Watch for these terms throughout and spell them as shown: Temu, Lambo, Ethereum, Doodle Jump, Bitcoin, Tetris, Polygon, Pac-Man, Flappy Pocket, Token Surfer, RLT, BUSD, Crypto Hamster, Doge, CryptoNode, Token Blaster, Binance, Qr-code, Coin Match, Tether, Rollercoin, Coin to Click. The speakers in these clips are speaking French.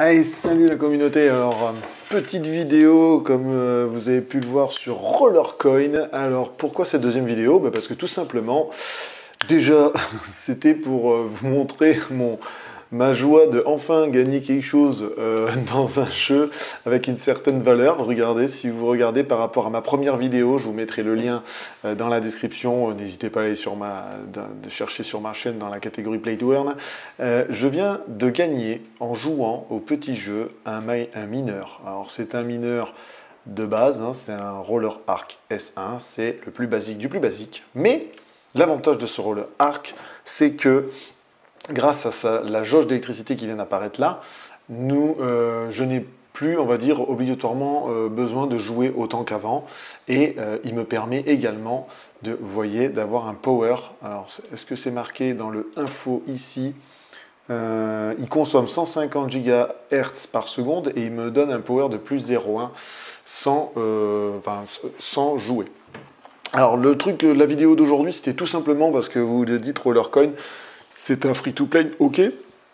Allez, salut la communauté. Alors, petite vidéo comme vous avez pu le voir sur Rollercoin. Alors, pourquoi cette deuxième vidéo? Parce que tout simplement, déjà, c'était pour vous montrer ma joie de enfin gagner quelque chose dans un jeu avec une certaine valeur. Regardez, si vous regardez par rapport à ma première vidéo, je vous mettrai le lien dans la description. N'hésitez pas à aller chercher sur ma chaîne dans la catégorie Play to Earn. Je viens de gagner en jouant au petit jeu un mineur. Alors c'est un mineur de base, hein, c'est un Roller Arc S1, c'est le plus basique du plus basique. Mais l'avantage de ce Roller Arc, c'est que grâce à la jauge d'électricité qui vient d'apparaître là, je n'ai plus, on va dire, obligatoirement besoin de jouer autant qu'avant. Et il me permet également de, vous voyez, d'avoir un power. Alors, est-ce que c'est marqué dans le info ici? Il consomme 150 GHz par seconde et il me donne un power de plus 0,1 sans jouer. Alors, le truc, la vidéo d'aujourd'hui, c'était tout simplement parce que vous le dites, Rollercoin, c'est un free-to-play, ok,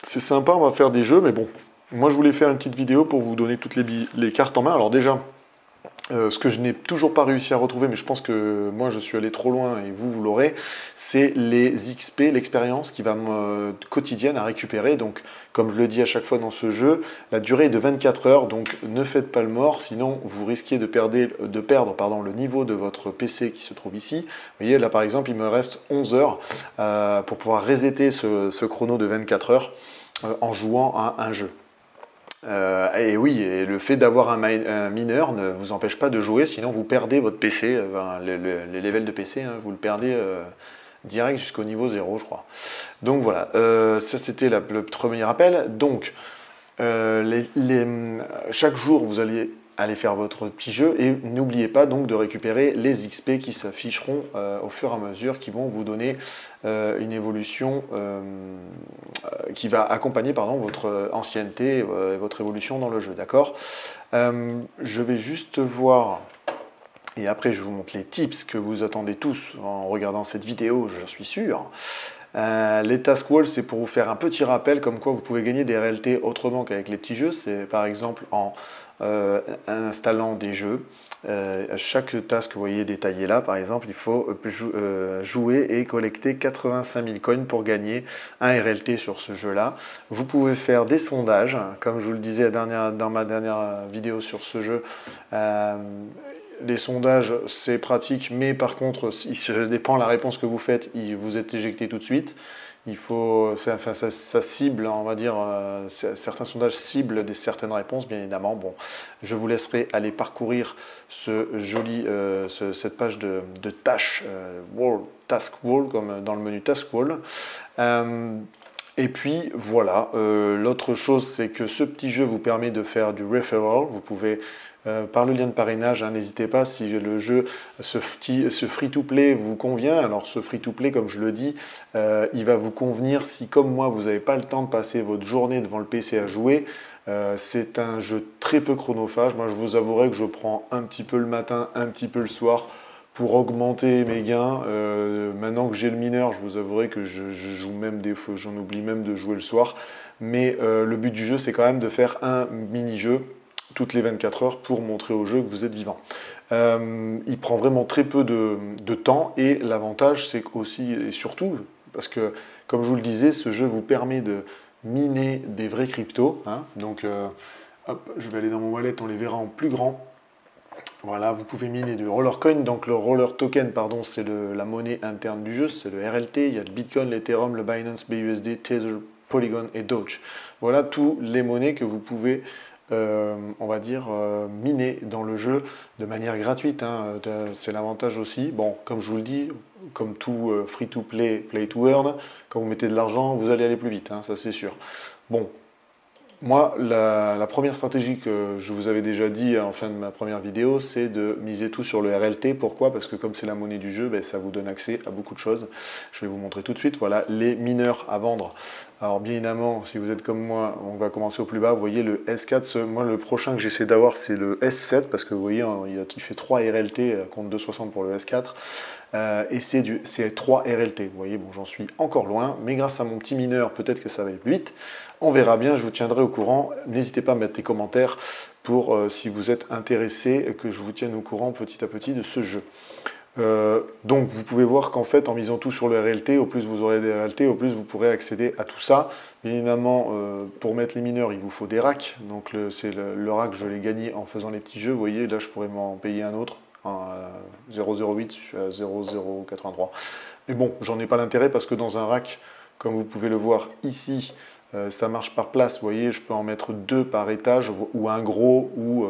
c'est sympa, on va faire des jeux, mais bon, moi je voulais faire une petite vidéo pour vous donner toutes les cartes en main. Alors déjà, ce que je n'ai toujours pas réussi à retrouver, mais je pense que moi je suis allé trop loin et vous l'aurez, c'est les XP, l'expérience qui va me quotidienne à récupérer. Donc, comme je le dis à chaque fois dans ce jeu, la durée est de 24 heures, donc ne faites pas le mort, sinon vous risquez de perdre le niveau de votre PC qui se trouve ici. Vous voyez, là par exemple, il me reste 11 heures pour pouvoir resetter ce chrono de 24 heures en jouant à un jeu. Et oui, et le fait d'avoir un mineur ne vous empêche pas de jouer, sinon vous perdez votre PC, les levels de PC, hein, vous le perdez direct jusqu'au niveau 0, je crois. Donc voilà, ça c'était le premier rappel. Donc, chaque jour, vous allez aller faire votre petit jeu et n'oubliez pas donc de récupérer les XP qui s'afficheront au fur et à mesure, qui vont vous donner une évolution qui va accompagner votre ancienneté et votre évolution dans le jeu, d'accord? Je vais juste voir et après je vous montre les tips que vous attendez tous en regardant cette vidéo, je suis sûr. Les task walls, c'est pour vous faire un petit rappel comme quoi vous pouvez gagner des RLT autrement qu'avec les petits jeux. C'est par exemple en installant des jeux. Chaque task, vous voyez détaillé là, par exemple, il faut jouer et collecter 85 000 coins pour gagner un RLT sur ce jeu-là. Vous pouvez faire des sondages, comme je vous le disais dans ma dernière vidéo sur ce jeu. Les sondages, c'est pratique, mais par contre, ça dépend de la réponse que vous faites, vous êtes éjecté tout de suite. Il faut, ça cible, on va dire, certains sondages ciblent certaines réponses, bien évidemment. Bon, je vous laisserai aller parcourir cette page de tâches, task wall, comme dans le menu task wall. Et puis voilà, l'autre chose, c'est que ce petit jeu vous permet de faire du referral. Vous pouvez, par le lien de parrainage, n'hésitez pas, si le jeu, ce free-to-play vous convient. Alors ce free-to-play, comme je le dis, il va vous convenir si, comme moi, vous n'avez pas le temps de passer votre journée devant le PC à jouer. C'est un jeu très peu chronophage. Moi, je vous avouerai que je prends un petit peu le matin, un petit peu le soir, pour augmenter mes gains. Maintenant que j'ai le mineur, je vous avouerai que je joue même des fois, j'en oublie même de jouer le soir. Mais le but du jeu, c'est quand même de faire un mini-jeu toutes les 24 heures pour montrer au jeu que vous êtes vivant. Il prend vraiment très peu de temps et l'avantage, c'est qu'aussi et surtout, parce que comme je vous le disais, ce jeu vous permet de miner des vrais cryptos. Hein, donc, hop, je vais aller dans mon wallet, on les verra en plus grand. Voilà, vous pouvez miner du Rollercoin, donc le Roller Token, pardon, c'est la monnaie interne du jeu, c'est le RLT, il y a le Bitcoin, l'Ethereum, le Binance, BUSD, Tether, Polygon et Doge. Voilà toutes les monnaies que vous pouvez, on va dire, miner dans le jeu de manière gratuite, hein, c'est l'avantage aussi. Bon, comme je vous le dis, comme tout free-to-play, play-to-earn, quand vous mettez de l'argent, vous allez aller plus vite, hein, ça c'est sûr. Bon. Moi, la première stratégie que je vous avais déjà dit en fin de ma première vidéo, c'est de miser tout sur le RLT. Pourquoi? Parce que comme c'est la monnaie du jeu, ben, ça vous donne accès à beaucoup de choses. Je vais vous montrer tout de suite. Voilà les mineurs à vendre. Alors bien évidemment, si vous êtes comme moi, on va commencer au plus bas. Vous voyez le S4, moi le prochain que j'essaie d'avoir, c'est le S7, parce que vous voyez, il fait 3 RLT contre 2,60 pour le S4. et c'est 3 RLT. Vous voyez, bon, j'en suis encore loin, mais grâce à mon petit mineur, peut-être que ça va aller plus vite. On verra bien, je vous tiendrai au courant. N'hésitez pas à mettre des commentaires pour, si vous êtes intéressé, que je vous tienne au courant petit à petit de ce jeu. Donc vous pouvez voir qu'en fait en misant tout sur le RLT, au plus vous aurez des RLT, au plus vous pourrez accéder à tout ça. Évidemment pour mettre les mineurs il vous faut des racks, donc le rack je l'ai gagné en faisant les petits jeux, vous voyez là je pourrais m'en payer un autre, 0,08, je suis à 0,083, mais bon j'en ai pas l'intérêt parce que dans un rack comme vous pouvez le voir ici, ça marche par place, vous voyez, je peux en mettre 2 par étage, ou un gros, ou...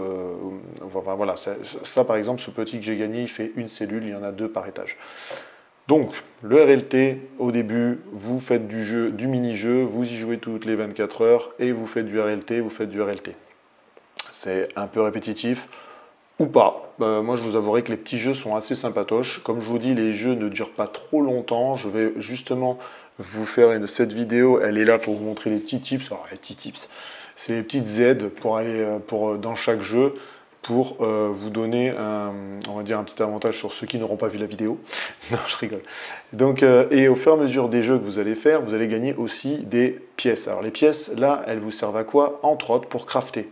enfin, voilà, ça par exemple, ce petit que j'ai gagné, il fait une cellule, il y en a 2 par étage. Donc, le RLT, au début, vous faites du jeu, du mini-jeu, vous y jouez toutes les 24 heures, et vous faites du RLT, vous faites du RLT. C'est un peu répétitif, ou pas. Moi, je vous avouerai que les petits jeux sont assez sympatoches. Comme je vous dis, les jeux ne durent pas trop longtemps, je vais justement... vous faire cette vidéo, elle est là pour vous montrer les petits tips. Alors les petits tips, c'est les petites aides pour aller dans chaque jeu pour vous donner un, on va dire un petit avantage sur ceux qui n'auront pas vu la vidéo. Non, je rigole. Donc et au fur et à mesure des jeux que vous allez faire, vous allez gagner aussi des pièces. Alors les pièces là, elles vous servent à quoi? Entre autres pour crafter.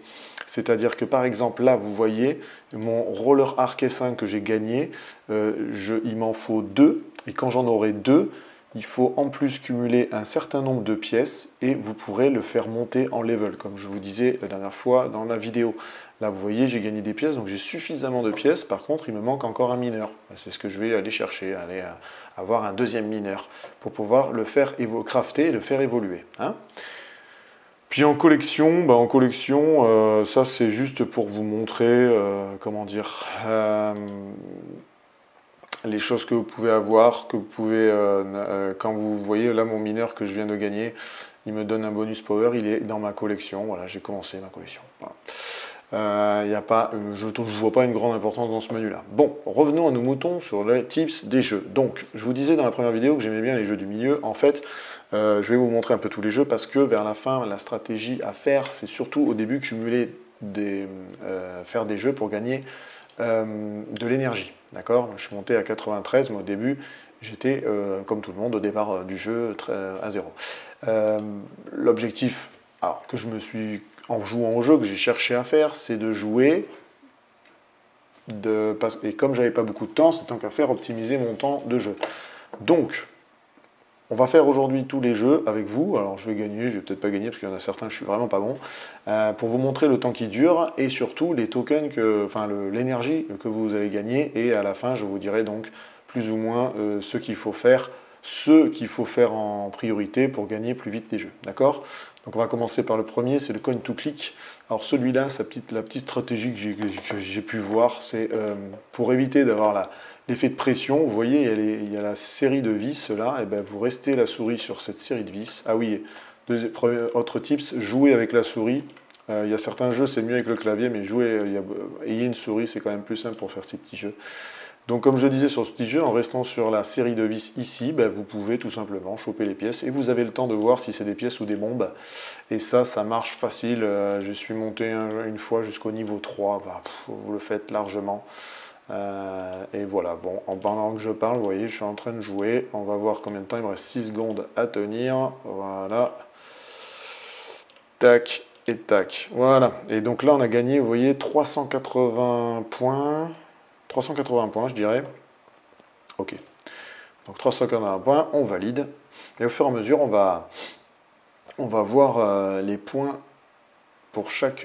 C'est-à-dire que par exemple là, vous voyez mon Roller Arc S1 que j'ai gagné. Il m'en faut 2 et quand j'en aurai 2, il faut en plus cumuler un certain nombre de pièces et vous pourrez le faire monter en level, comme je vous disais la dernière fois dans la vidéo. Là, vous voyez, j'ai gagné des pièces, donc j'ai suffisamment de pièces. Par contre, il me manque encore un mineur. C'est ce que je vais aller chercher, aller avoir un deuxième mineur pour pouvoir le faire crafter et le faire évoluer. Hein ? Puis en collection, ça c'est juste pour vous montrer, comment dire... les choses que vous pouvez avoir, que vous pouvez, quand vous voyez là mon mineur que je viens de gagner, il me donne un bonus power, il est dans ma collection, voilà, j'ai commencé ma collection. Voilà. Je ne vois pas une grande importance dans ce menu-là. Bon, revenons à nos moutons sur les tips des jeux. Donc, je vous disais dans la première vidéo que j'aimais bien les jeux du milieu. En fait, je vais vous montrer un peu tous les jeux parce que vers la fin, la stratégie à faire, c'est surtout au début cumuler faire des jeux pour gagner de l'énergie. D'accord, je suis monté à 93, mais au début, j'étais, comme tout le monde, au départ du jeu à 0. L'objectif, alors que je me suis, en jouant au jeu, que j'ai cherché à faire, c'est de jouer, et comme j'avais pas beaucoup de temps, c'est tant qu'à faire optimiser mon temps de jeu. Donc, on va faire aujourd'hui tous les jeux avec vous. Alors je vais gagner, je vais peut-être pas gagner parce qu'il y en a certains, je suis vraiment pas bon. Pour vous montrer le temps qui dure et surtout les tokens, l'énergie que vous allez gagner. Et à la fin, je vous dirai donc plus ou moins ce qu'il faut faire en priorité pour gagner plus vite des jeux. D'accord? Donc on va commencer par le premier, c'est le Coin to Click. Alors celui-là, la petite stratégie que j'ai pu voir, c'est pour éviter d'avoir l'effet de pression, vous voyez, il y a la série de vis là, et ben vous restez la souris sur cette série de vis. Ah oui, autre tips, jouez avec la souris. Il y a certains jeux, c'est mieux avec le clavier, mais ayez une souris, c'est quand même plus simple pour faire ces petits jeux. Donc comme je disais sur ce petit jeu, en restant sur la série de vis ici, ben, vous pouvez tout simplement choper les pièces, et vous avez le temps de voir si c'est des pièces ou des bombes. Et ça marche facile, je suis monté une fois jusqu'au niveau 3, ben, vous le faites largement. Et voilà, bon, en pendant que je parle, vous voyez, je suis en train de jouer. On va voir combien de temps, il me reste 6 secondes à tenir. Voilà. Tac et tac. Voilà. Et donc là, on a gagné, vous voyez, 380 points. 380 points, je dirais. Ok. Donc 380 points, on valide. Et au fur et à mesure, on va voir les points... Pour chaque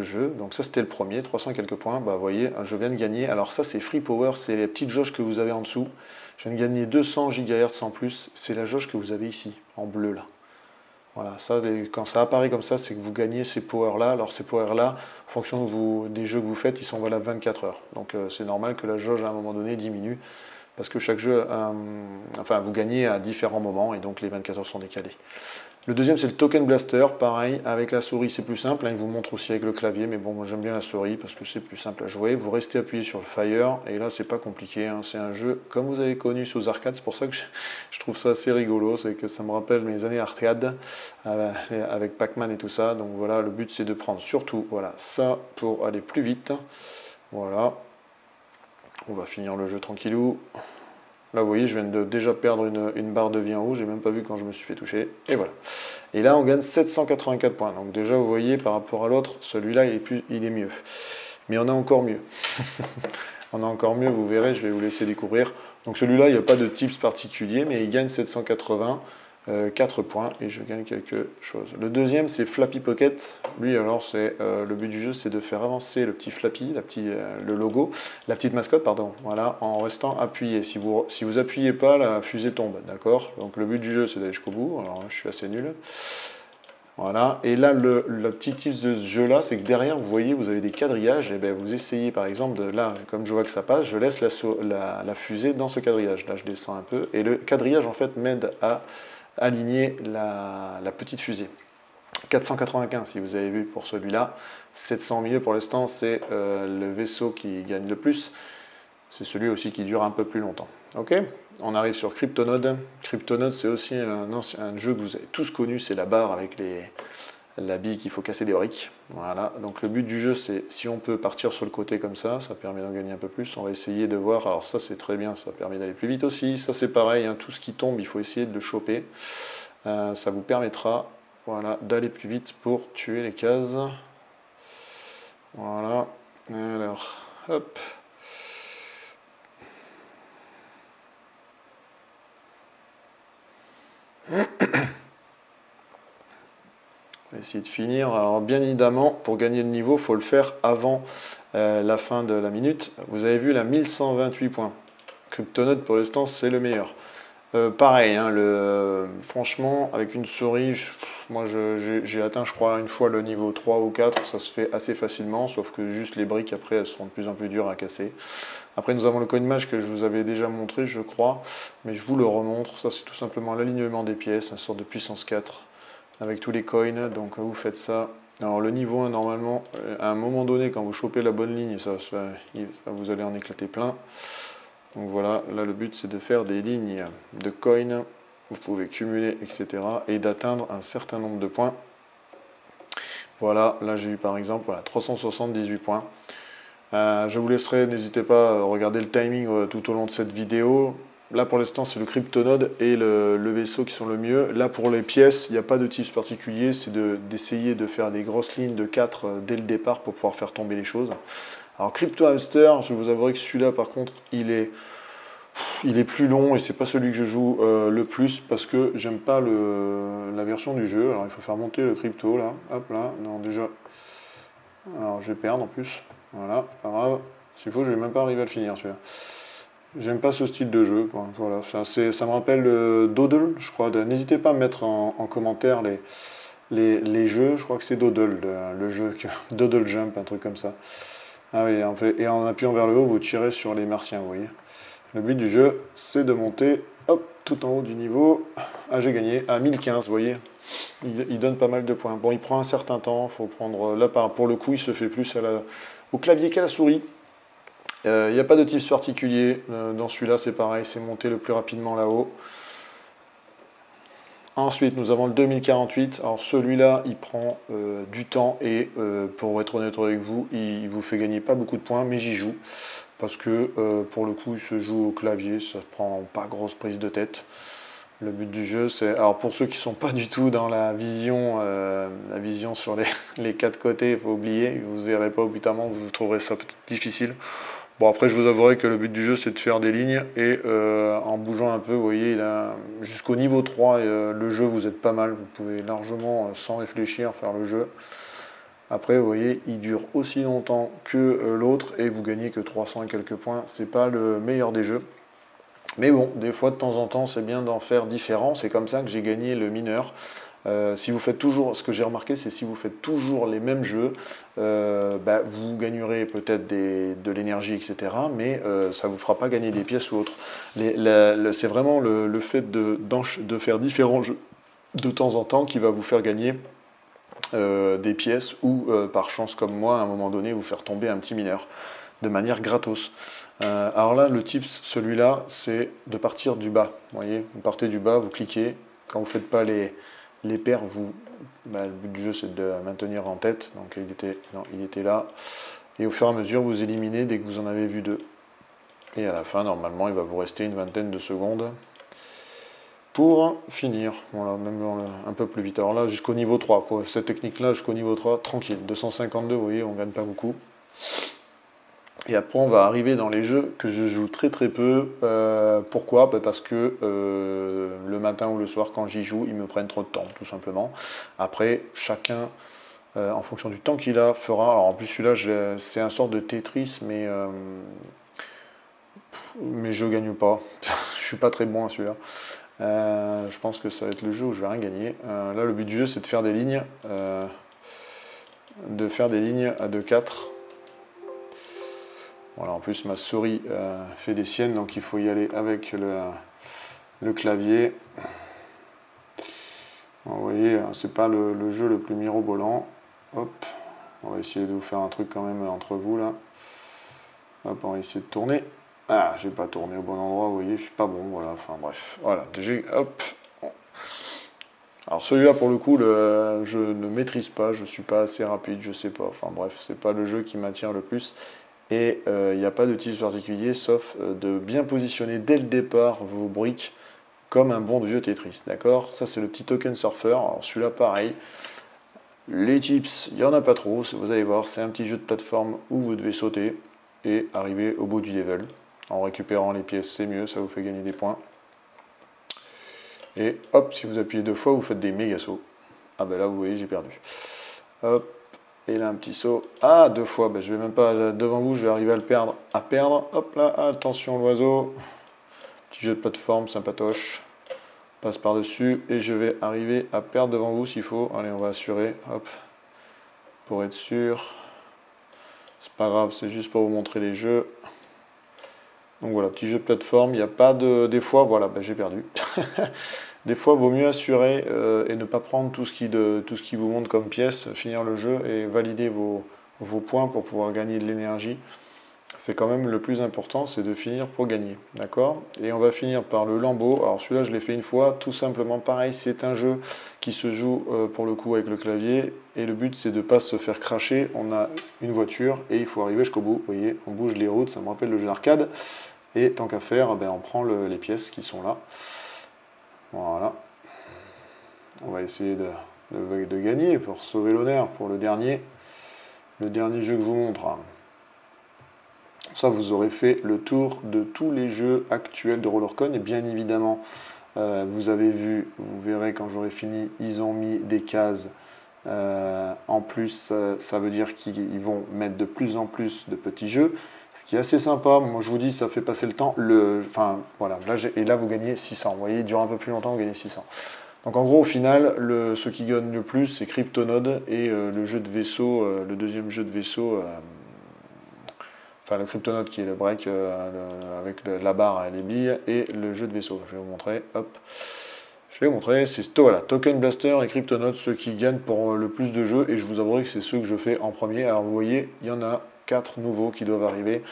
jeu. Donc ça c'était le premier, 300 quelques points, bah vous voyez, je viens de gagner, alors ça c'est Free Power, c'est les petites jauges que vous avez en dessous, je viens de gagner 200 GHz en plus, c'est la jauge que vous avez ici, en bleu là. Voilà, ça, quand ça apparaît comme ça, c'est que vous gagnez ces powers là, alors ces powers là, en fonction des jeux que vous faites, ils sont valables 24 heures, donc c'est normal que la jauge à un moment donné diminue, parce que chaque jeu, vous gagnez à différents moments, et donc les 24 heures sont décalées. Le deuxième, c'est le Token Blaster, pareil, avec la souris, c'est plus simple. Hein, il vous montre aussi avec le clavier, mais bon, moi j'aime bien la souris parce que c'est plus simple à jouer. Vous restez appuyé sur le Fire, et là, c'est pas compliqué. Hein, c'est un jeu, comme vous avez connu sous arcade, c'est pour ça que je trouve ça assez rigolo, c'est que ça me rappelle mes années arcade, avec Pac-Man et tout ça. Donc voilà, le but, c'est de prendre surtout, voilà, ça pour aller plus vite. Voilà. On va finir le jeu tranquillou. Là, vous voyez, je viens de déjà perdre une barre de vie en haut. J'ai même pas vu quand je me suis fait toucher. Et voilà. Et là, on gagne 784 points. Donc déjà, vous voyez, par rapport à l'autre, celui-là, il est mieux. Mais on a encore mieux. On a encore mieux, vous verrez, je vais vous laisser découvrir. Donc celui-là, il n'y a pas de tips particulier, mais il gagne 784 points et je gagne quelque chose. Le deuxième, c'est Flappy Pocket. Lui, alors, c'est le but du jeu, c'est de faire avancer le petit Flappy, le logo, la petite mascotte, pardon, voilà, en restant appuyé. Si vous appuyez pas, la fusée tombe, d'accord? Donc le but du jeu, c'est d'aller jusqu'au bout. Alors, je suis assez nul. Voilà, et là, le petit tips de ce jeu-là, c'est que derrière, vous voyez, vous avez des quadrillages, et bien vous essayez, par exemple, là, comme je vois que ça passe, je laisse la fusée dans ce quadrillage. Là, je descends un peu, et le quadrillage, en fait, m'aide à aligner la petite fusée. 495, si vous avez vu, pour celui-là. 700 milieu, pour l'instant, c'est le vaisseau qui gagne le plus. C'est celui aussi qui dure un peu plus longtemps. Ok, on arrive sur CryptoNode. CryptoNode, c'est aussi un jeu que vous avez tous connu, c'est la barre avec la bille qu'il faut casser des briques. Voilà, donc le but du jeu, c'est si on peut partir sur le côté comme ça, ça permet d'en gagner un peu plus. On va essayer de voir, alors ça c'est très bien, ça permet d'aller plus vite aussi. Ça c'est pareil, hein, tout ce qui tombe, il faut essayer de le choper. Ça vous permettra, voilà, d'aller plus vite pour tuer les cases. Voilà, alors hop. On va essayer de finir. Alors bien évidemment, pour gagner le niveau, il faut le faire avant la fin de la minute. Vous avez vu la 1128 points. CryptoNode pour l'instant, c'est le meilleur. Pareil, hein, franchement, avec une souris, moi j'ai atteint, je crois, une fois le niveau 3 ou 4, ça se fait assez facilement, sauf que juste les briques, après, elles seront de plus en plus dures à casser. Après, nous avons le Coin Match que je vous avais déjà montré, je crois, mais je vous le remontre. Ça, c'est tout simplement l'alignement des pièces, une sorte de puissance 4, avec tous les coins, donc vous faites ça. Alors le niveau 1, normalement, à un moment donné, quand vous chopez la bonne ligne, vous allez en éclater plein. Donc voilà, là le but c'est de faire des lignes de coins, vous pouvez cumuler, etc. et d'atteindre un certain nombre de points. Voilà, là j'ai eu par exemple voilà, 378 points. Je vous laisserai, n'hésitez pas à regarder le timing tout au long de cette vidéo. Là pour l'instant c'est le CryptoNode et le vaisseau qui sont le mieux. Là pour les pièces, il n'y a pas de tips particulier, c'est d'essayer de faire des grosses lignes de 4 dès le départ pour pouvoir faire tomber les choses. Alors Crypto Hamster, je vous avouerai que celui-là par contre il est plus long et c'est pas celui que je joue le plus parce que j'aime pas la version du jeu. Alors il faut faire monter le crypto là, hop là, non déjà, alors je vais perdre en plus, voilà, pas grave, s'il faut je vais même pas arriver à le finir celui-là. J'aime pas ce style de jeu, voilà, ça me rappelle Doodle, je crois, n'hésitez pas à me mettre en commentaire les jeux, je crois que c'est Doodle, le jeu, Doodle Jump, un truc comme ça. Ah oui, et en appuyant vers le haut, vous tirez sur les martiens, vous voyez. Le but du jeu, c'est de monter, hop, tout en haut du niveau. Ah, j'ai gagné, à 1015, vous voyez. Il donne pas mal de points. Bon, il prend un certain temps, faut prendre... Là, pour le coup, il se fait plus au clavier qu'à la souris. Il n'y a pas de tips particulier. Dans celui-là, c'est pareil, c'est monter le plus rapidement là-haut. Ensuite, nous avons le 2048. Alors celui-là, il prend du temps et pour être honnête avec vous, il vous fait gagner pas beaucoup de points, mais j'y joue. Parce que pour le coup, il se joue au clavier, ça prend pas grosse prise de tête. Le but du jeu, c'est... Alors pour ceux qui ne sont pas du tout dans la vision sur les quatre côtés, il faut oublier, vous ne verrez pas au bout d'un moment, vous trouverez ça peut-être difficile. Bon, après, je vous avouerai que le but du jeu, c'est de faire des lignes et en bougeant un peu, vous voyez, jusqu'au niveau 3, le jeu, vous êtes pas mal. Vous pouvez largement, sans réfléchir, faire le jeu. Après, vous voyez, il dure aussi longtemps que l'autre et vous gagnez que 300 et quelques points. C'est pas le meilleur des jeux. Mais bon, des fois, de temps en temps, c'est bien d'en faire différent. C'est comme ça que j'ai gagné le mineur. Si vous faites toujours, ce que j'ai remarqué, c'est si vous faites toujours les mêmes jeux, bah, vous gagnerez peut-être de l'énergie, etc. Mais ça ne vous fera pas gagner des pièces ou autre. C'est vraiment le fait de faire différents jeux de temps en temps qui va vous faire gagner des pièces ou, par chance comme moi, à un moment donné, vous faire tomber un petit mineur de manière gratos. Alors là, le tips, celui-là, c'est de partir du bas. Vous voyez, vous partez du bas, vous cliquez. Quand vous ne faites pas les paires, le but du jeu c'est de maintenir en tête, donc il était là, et au fur et à mesure vous éliminez dès que vous en avez vu deux. Et à la fin, normalement, il va vous rester une vingtaine de secondes pour finir. Voilà, même un peu plus vite. Alors là, jusqu'au niveau 3, pour cette technique-là, jusqu'au niveau 3, tranquille. 252, vous voyez, on ne gagne pas beaucoup. Et après, on va arriver dans les jeux que je joue très très peu. Pourquoi ? Parce que le matin ou le soir, quand j'y joue, ils me prennent trop de temps, tout simplement. Après, chacun, en fonction du temps qu'il a, fera... Alors en plus, celui-là, c'est un sort de Tetris, mais je gagne pas. Je suis pas très bon à celui-là. Je pense que ça va être le jeu où je vais rien gagner. Là, le but du jeu, c'est de faire des lignes. De faire des lignes à 2-4. Voilà, en plus ma souris fait des siennes, donc il faut y aller avec le clavier. Vous voyez, c'est pas le jeu le plus mirobolant. Hop, on va essayer de vous faire un truc quand même entre vous là. Hop, on va essayer de tourner. Ah, j'ai pas tourné au bon endroit, vous voyez, je suis pas bon, voilà, enfin bref. Voilà, hop. Alors celui-là, pour le coup, je ne maîtrise pas, je suis pas assez rapide, je sais pas. Enfin bref, c'est pas le jeu qui m'attire le plus. Et il n'y a pas de tips particulier, sauf de bien positionner dès le départ vos briques comme un bon vieux Tetris, d'accord? Ça, c'est le petit token surfer. Alors celui-là, pareil. Les tips, il n'y en a pas trop. Vous allez voir, c'est un petit jeu de plateforme où vous devez sauter et arriver au bout du level. En récupérant les pièces, c'est mieux, ça vous fait gagner des points. Et hop, si vous appuyez deux fois, vous faites des méga sauts. Ah ben là, vous voyez, j'ai perdu. Hop. Et là, un petit saut. Ah, deux fois. Ben, je vais même pas devant vous. Je vais arriver à le perdre. Hop là. Attention, l'oiseau. Petit jeu de plateforme, sympatoche. Passe par-dessus. Et je vais arriver à perdre devant vous s'il faut. Allez, on va assurer. Hop. Pour être sûr. C'est pas grave. C'est juste pour vous montrer les jeux. Donc voilà. Petit jeu de plateforme. Il n'y a pas de. Des fois, voilà. Ben, j'ai perdu. Des fois, il vaut mieux assurer et ne pas prendre tout ce qui vous monte comme pièce, finir le jeu et valider vos points pour pouvoir gagner de l'énergie. C'est quand même le plus important, c'est de finir pour gagner. D'accord ? Et on va finir par le Lambo. Alors celui-là, je l'ai fait une fois, tout simplement pareil. C'est un jeu qui se joue pour le coup avec le clavier. Et le but, c'est de ne pas se faire cracher. On a une voiture et il faut arriver jusqu'au bout. Vous voyez, on bouge les routes, ça me rappelle le jeu d'arcade. Et tant qu'à faire, ben, on prend les pièces qui sont là. Voilà, on va essayer de gagner pour sauver l'honneur pour le dernier jeu que je vous montre. Ça, vous aurez fait le tour de tous les jeux actuels de Rollercoin. Et bien évidemment, vous avez vu, vous verrez quand j'aurai fini, ils ont mis des cases. En plus, ça veut dire qu'ils vont mettre de plus en plus de petits jeux. Ce qui est assez sympa, moi je vous dis, ça fait passer le temps. Enfin, voilà, là, et là vous gagnez 600. Vous voyez, il dure un peu plus longtemps, vous gagnez 600. Donc en gros, au final, ceux qui gagnent le plus, c'est CryptoNode et le jeu de vaisseau, le deuxième jeu de vaisseau, enfin le CryptoNode qui est le break avec la barre et les billes, et le jeu de vaisseau. Je vais vous montrer, hop. Je vais vous montrer, c'est voilà, Token Blaster et CryptoNode, ceux qui gagnent pour le plus de jeux, et je vous avouerai que c'est ceux que je fais en premier. Alors vous voyez, il y en a 4 nouveaux qui doivent arriver.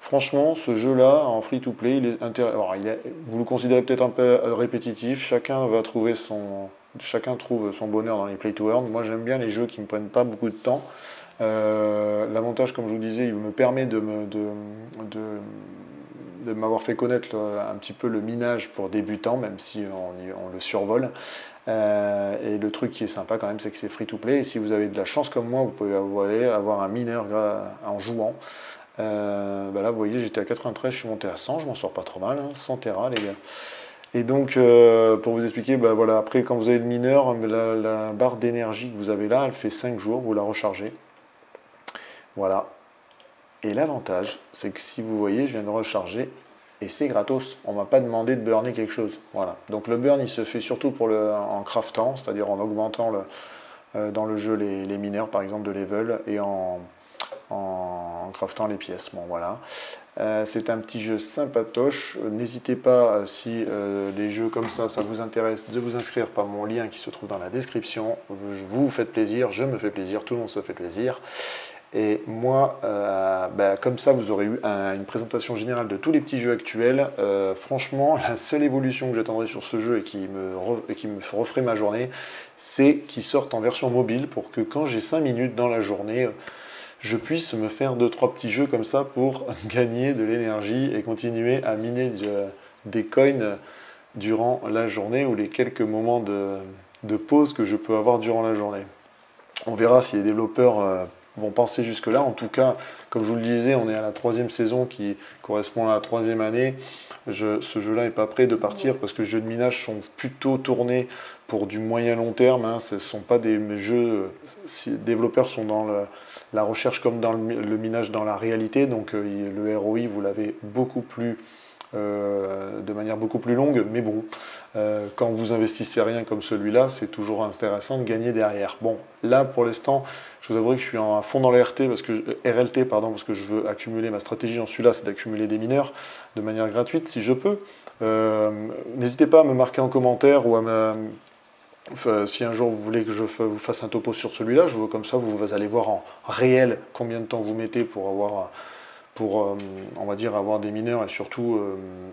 Franchement, ce jeu-là, en free-to-play, il est intéressant. Vous le considérez peut-être un peu répétitif. Chacun trouve son bonheur dans les play-to-earn. Moi, j'aime bien les jeux qui ne me prennent pas beaucoup de temps. L'avantage, comme je vous disais, il me permet de m'avoir fait connaître un petit peu le minage pour débutants, même si on le survole. Et le truc qui est sympa quand même, c'est que c'est free to play, et si vous avez de la chance comme moi, vous pouvez avoir un mineur en jouant. Ben là vous voyez, j'étais à 93, je suis monté à 100, je m'en sors pas trop mal, hein, 100 Tera les gars. Et donc pour vous expliquer, ben voilà, après quand vous avez le mineur, la barre d'énergie que vous avez là, elle fait 5 jours, vous la rechargez. Voilà. Et l'avantage, c'est que si vous voyez, je viens de recharger. Et c'est gratos, on ne m'a pas demandé de burner quelque chose. Voilà. Donc le burn, il se fait surtout en craftant, c'est-à-dire en augmentant dans le jeu les mineurs, par exemple, de level, et en craftant les pièces. Bon, voilà. C'est un petit jeu sympatoche. N'hésitez pas, si des jeux comme ça, ça vous intéresse, de vous inscrire par mon lien qui se trouve dans la description. Vous faites plaisir, je me fais plaisir, tout le monde se fait plaisir. Et moi, comme ça, vous aurez eu une présentation générale de tous les petits jeux actuels. Franchement, la seule évolution que j'attendrai sur ce jeu et qui me referait ma journée, c'est qu'ils sortent en version mobile pour que quand j'ai 5 minutes dans la journée, je puisse me faire 2-3 petits jeux comme ça pour gagner de l'énergie et continuer à miner des coins durant la journée ou les quelques moments de pause que je peux avoir durant la journée. On verra si les développeurs vont penser jusque-là. En tout cas, comme je vous le disais, on est à la 3e saison qui correspond à la 3e année. Ce jeu-là n'est pas prêt de partir parce que les jeux de minage sont plutôt tournés pour du moyen-long terme. Hein. Ce ne sont pas des jeux... Les développeurs sont dans la recherche comme dans le minage dans la réalité. Donc le ROI, vous l'avez beaucoup plus... de manière beaucoup plus longue, mais bon, quand vous investissez rien comme celui-là, c'est toujours intéressant de gagner derrière. Bon, là pour l'instant, je vous avouerai que je suis à fond dans les RLT, parce que je veux accumuler ma stratégie en celui-là, c'est d'accumuler des mineurs de manière gratuite si je peux. N'hésitez pas à me marquer en commentaire ou à me... Enfin, si un jour vous voulez que je vous fasse un topo sur celui-là, je veux comme ça, vous allez voir en réel combien de temps vous mettez pour avoir... on va dire, avoir des mineurs et surtout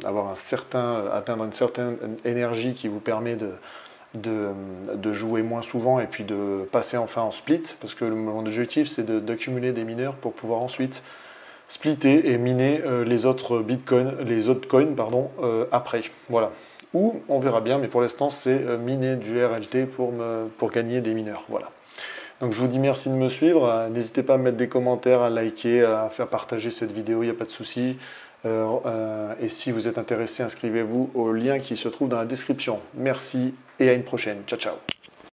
avoir atteindre une certaine énergie qui vous permet de jouer moins souvent et puis de passer enfin en split, parce que mon objectif c'est d'accumuler des mineurs pour pouvoir ensuite splitter et miner les autres coins après. Voilà. Ou on verra bien, mais pour l'instant c'est miner du RLT pour gagner des mineurs. Voilà. Donc je vous dis merci de me suivre, n'hésitez pas à mettre des commentaires, à liker, à faire partager cette vidéo, il n'y a pas de souci. Et si vous êtes intéressé, inscrivez-vous au lien qui se trouve dans la description. Merci et à une prochaine. Ciao, ciao.